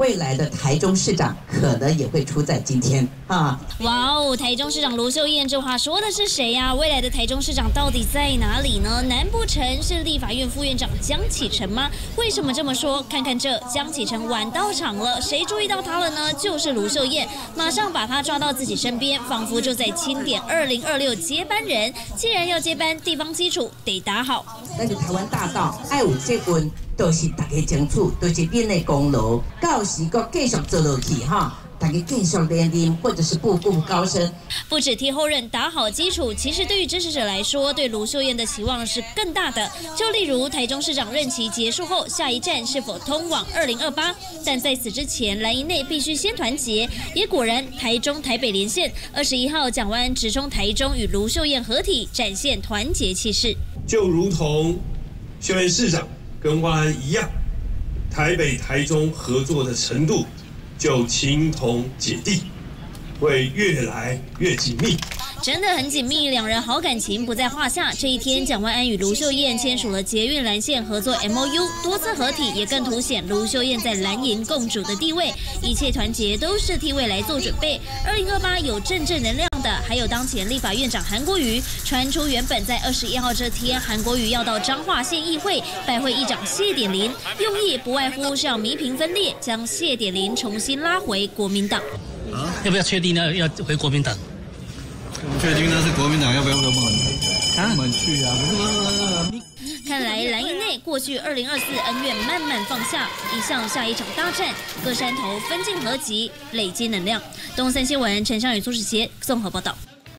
未来的台中市长可能也会出在今天啊！哇哦，台中市长卢秀燕这话说的是谁呀？未来的台中市长到底在哪里呢？难不成是立法院副院长江启臣吗？为什么这么说？看看这江启臣晚到场了，谁注意到他了呢？就是卢秀燕，马上把他抓到自己身边，仿佛就在钦点2026接班人。既然要接班，地方基础得打好。但是台湾大道爱有这根。 都是大家争取，都是恁的功劳。到时阁继续做落去哈，大家继续连任，或者是步步高升。不止替后任打好基础，其实对于支持者来说，对卢秀燕的期望是更大的。就例如台中市长任期结束后，下一站是否通往2028？但在此之前，蓝营内必须先团结。也果然，台中台北连线21号蒋万安直冲台中，与卢秀燕合体，展现团结气势。就如同秀燕市长。 跟万安一样，台北、台中合作的程度就情同姐弟，会越来越紧密。 真的很紧密，两人好感情不在话下。这一天，蒋万安与卢秀燕签署了捷运蓝线合作 MOU， 多次合体也更凸显卢秀燕在蓝营共主的地位。一切团结都是替未来做准备。2028有正能量的，还有当前立法院长韩国瑜。传出原本在21号这天，韩国瑜要到彰化县议会拜会议长谢点玲，用意不外乎是要弥平分裂，将谢点玲重新拉回国民党。啊，要不要确定呢？要回国民党？ 我确定那是国民党要不要跟我们去啊？看来蓝营内过去2024恩怨慢慢放下，一向下一场大战，各山头分进合集，累积能量。东森新闻陈尚宇、苏世杰综合报道。